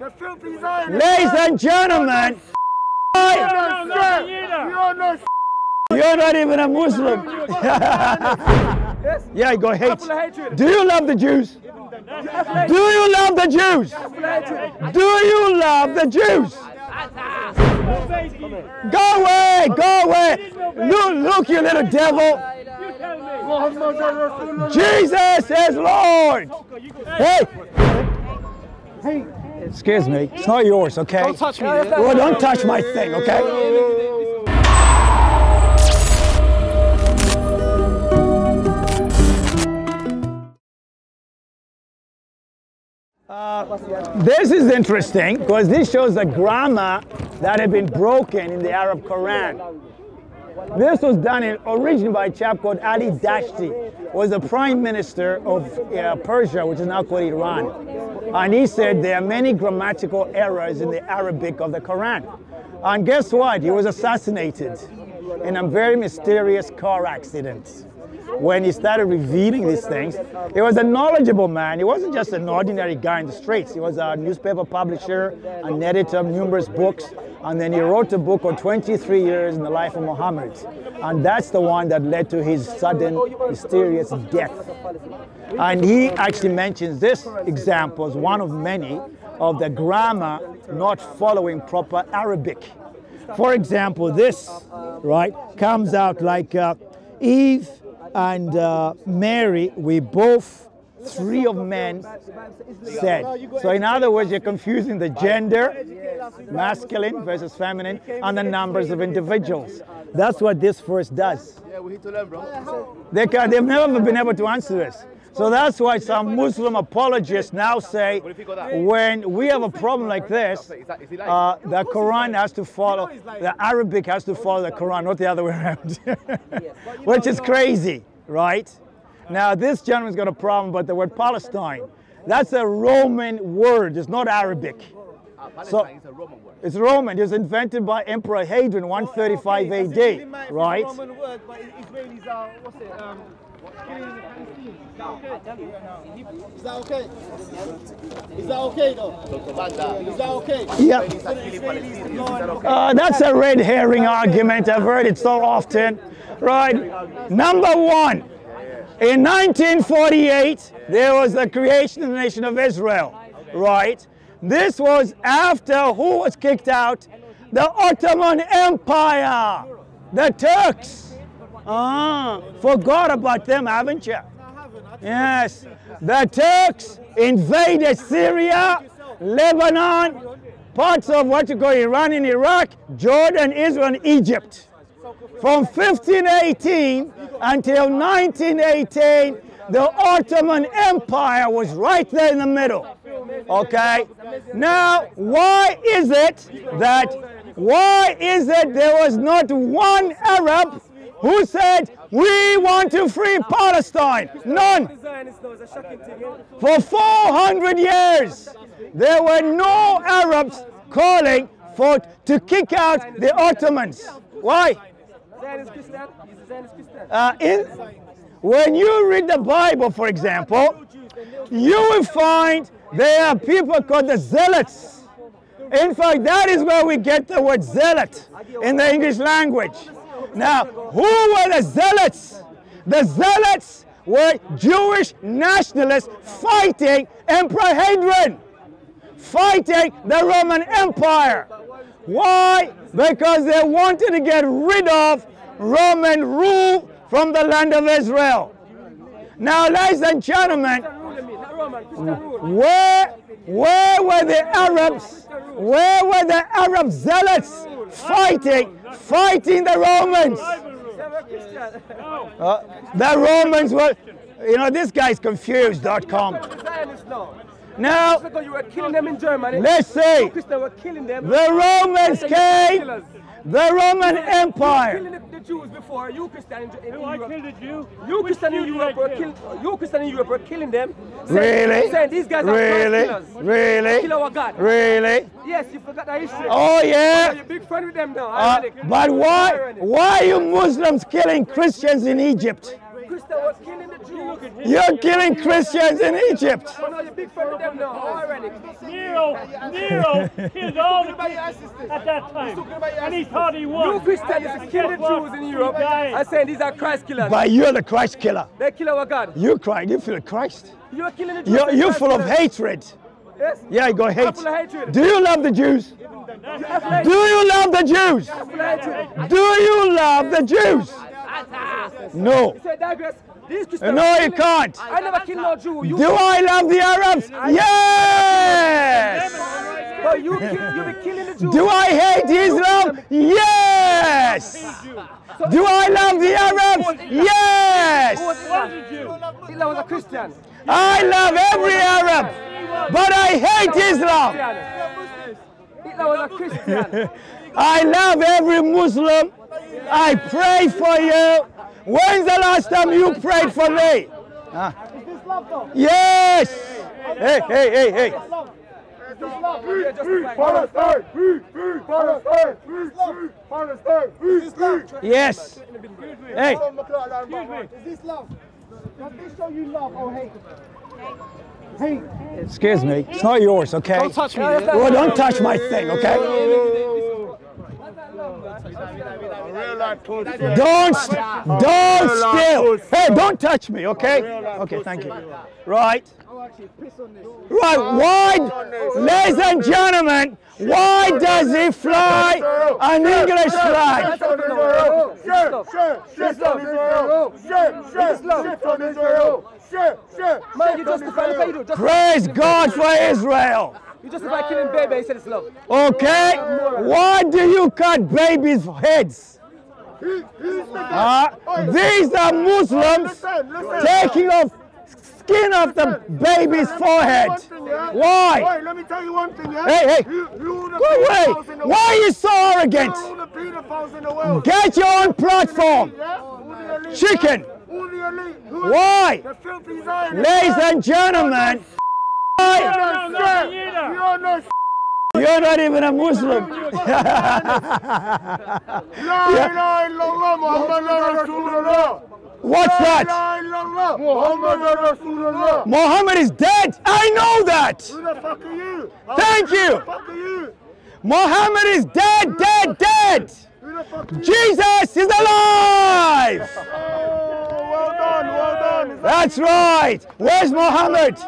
Ladies and gentlemen, you're not even a Muslim. Yeah, you got hate. Do you love the Jews? Do you love the Jews? Do you love the Jews? Go away, go away. Look, you little devil. Jesus is Lord. Hey. Hey. Excuse me, it's not yours, okay? Don't touch me. Well, don't touch my thing, okay? This is interesting because this shows the grammar that had been broken in the Arab Quran. This was done originally by a chap called Ali Dashti, who was the prime minister of Persia, which is now called Iran. And he said there are many grammatical errors in the Arabic of the Quran. And guess what? He was assassinated in a very mysterious car accident. When he started revealing these things, he was a knowledgeable man. He wasn't just an ordinary guy in the streets. He was a newspaper publisher, an editor of numerous books, and then he wrote a book on 23 years in the life of Muhammad. And that's the one that led to his sudden, mysterious death. And he actually mentions this example as one of many of the grammar not following proper Arabic. For example, this, right, comes out like Eve, and Mary, we both, three of men said. So in other words, you're confusing the gender, masculine versus feminine, and the numbers of individuals. That's what this verse does. They've never been able to answer this. So that's why some Muslim apologists now say, when we have a problem like this, the Quran has to follow, the Arabic has to follow the Quran, not the other way around. Which is crazy, right? Now this gentleman's got a problem about the word Palestine. That's a Roman word, it's not Arabic. So, it's a Roman word. It's Roman. It was invented by Emperor Hadrian, 135 AD, right? It's a Roman word, but Israelis are, what's it, killing the Palestinians. Is that okay? Is that okay, though? Dr Banda. Is that okay? Yeah. That's a red herring argument. I've heard it so often. Right. Number one, in 1948, there was the creation of the nation of Israel, right? This was after who was kicked out? The Ottoman Empire, the Turks. Forgot about them, haven't you? Yes, the Turks invaded Syria, Lebanon, parts of what you call Iran and Iraq, Jordan, Israel, and Egypt. From 1518 until 1918, the Ottoman Empire was right there in the middle. Okay, now why is it there was not one Arab who said we want to free Palestine? None. For 400 years there were no Arabs calling for to kick out the Ottomans. Why? When you read the Bible, for example, you will find there are people called the Zealots. In fact, that is where we get the word zealot in the English language. Now, who were the Zealots? The Zealots were Jewish nationalists fighting Emperor Hadrian, fighting the Roman Empire. Why? Because they wanted to get rid of Roman rule from the land of Israel. Now, ladies and gentlemen, where were the Arabs? Where were the Arab zealots fighting the Romans? The Romans were, you know, this guy's confused.com. Now, let's see, the Romans came, the Roman Empire. Jews before, you Christians in Europe. Killed the Jew? You Christians in Europe were killing them. Really? Saying these guys are killers. Really? Kill our God. Really? Yes, you forgot that history. Oh yeah. You're big friend with them now. But why are you Muslims killing Christians in Egypt? You're killing Christians in Egypt. Oh, no, you're big fan of them now. Already. Nero killed all the Christians at that time. And he thought he won. You Christians killing Jews in Europe. I say these are Christ killers. But you're the Christ killer. They kill our God. You Christ. You feel Christ. You're killing the Jews. You're full of hatred. Yes. Yeah, you got hate. Do you love the Jews? Do you love the Jews? Do you love the Jews? No. No, you can't. I never kill no Jew. Do I love the Arabs? Yes. But you be killing the Jews. Do I hate Islam? Yes. Do I love the Arabs? Yes. Islam was a Christian. I love every Arab, but I hate Islam. I love every Muslim. I pray for you. When's the last time you prayed for me? Huh? Yes. Hey, hey, hey, hey. Yes. Hey. Is this love? Does this show you love or hate? Hey, excuse me, it's not yours, okay? Don't touch me. Well, don't touch my thing, okay? Don't steal. Hey, don't touch me, okay? Okay, thank you. Right. Right, why, ladies and gentlemen, why does he fly an English flag? Praise God for Israel. You justify killing babies, he said it's love. Okay, why do you cut babies' heads? These are Muslims taking off skin off the baby's forehead. Why? Wait, let me tell you one thing, yeah? Hey, hey. Why are you so arrogant? Get your own platform. Chicken. Why? Ladies and gentlemen, you're not even a Muslim. What's that? Muhammad is dead. I know that. Thank you. Muhammad is dead, dead, dead. Jesus is alive. That's right. Where's Muhammad?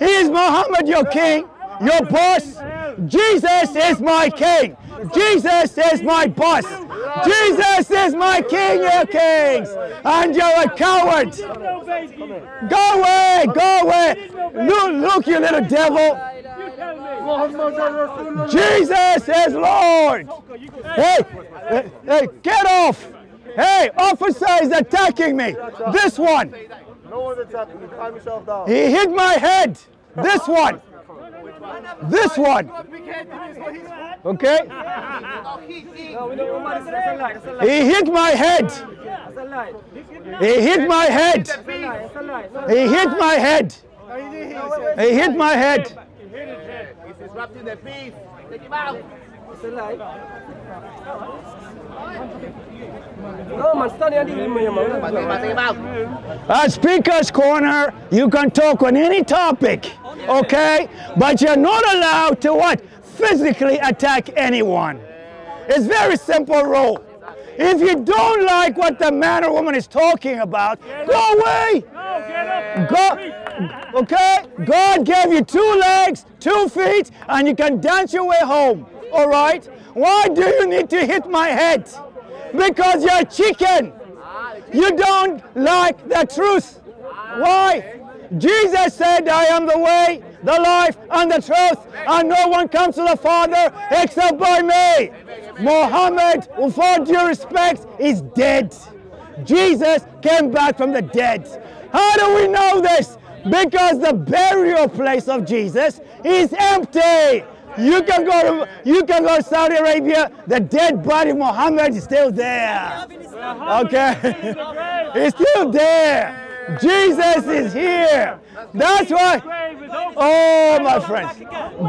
Is Muhammad your king, your boss? Jesus is my king. Jesus is my boss. Jesus is my king, your kings. And you're a coward. Go away, go away. Look, you little devil. Jesus is Lord. Hey, hey, get off. Hey, officer is attacking me. This one. No one's attacking me. Calm yourself down. He hit my head. This one. This one. Okay. He hit my head. He hit my head. He hit my head. He hit my head. He's disrupting the peace. Take him out. It's a lie. At Speaker's Corner, you can talk on any topic, okay? But you're not allowed to what? Physically attack anyone. It's very simple rule. If you don't like what the man or woman is talking about, go away. Go, okay? God gave you 2 legs, 2 feet, and you can dance your way home. All right, why do you need to hit my head? Because you're a chicken. You don't like the truth. Why? Jesus said, I am the way, the life, and the truth, and no one comes to the Father except by me. Muhammad, with all due respect, is dead. Jesus came back from the dead. How do we know this? Because the burial place of Jesus is empty. You can go to Saudi Arabia, the dead body of Muhammad is still there. Okay? He's still there. Jesus is here. That's why, oh my friends,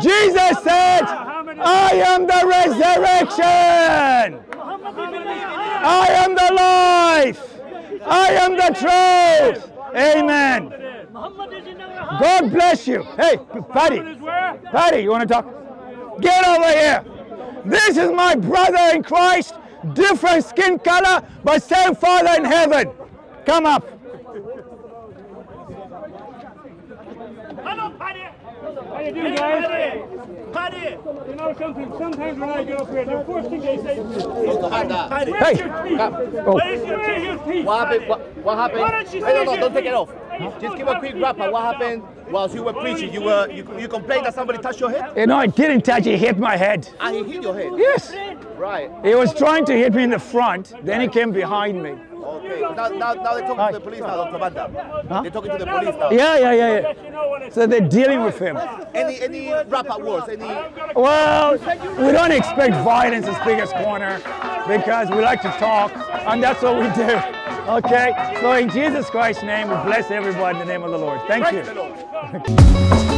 Jesus said, I am the resurrection. I am the life. I am the truth. Amen. God bless you. Hey, Patty, you want to talk? Get over here. This is my brother in Christ, different skin color, but same Father in heaven. Come up. Hello, Patty. How you doing, guys? Paddy! You know something, sometimes when I get up here, the first thing they say is, Paddy, where's your teeth? Oh. Where's your teeth? What happened? Why don't you say don't take it off. Huh? Just give a quick wrap up. What happened whilst you were preaching? You complained that somebody touched your head? No, I didn't touch. He hit my head. Ah, he hit your head? Yes. Right. He was trying to hit me in the front, then he came behind me. Okay, now they're talking to the police now, Dr. Banda. Huh? They're talking to the police now. Yeah. So they're dealing with him. Any wrap-up words? Well, we don't expect violence in Speaker's Corner because we like to talk, and that's what we do. Okay, so in Jesus Christ's name, we bless everybody in the name of the Lord. Thank you.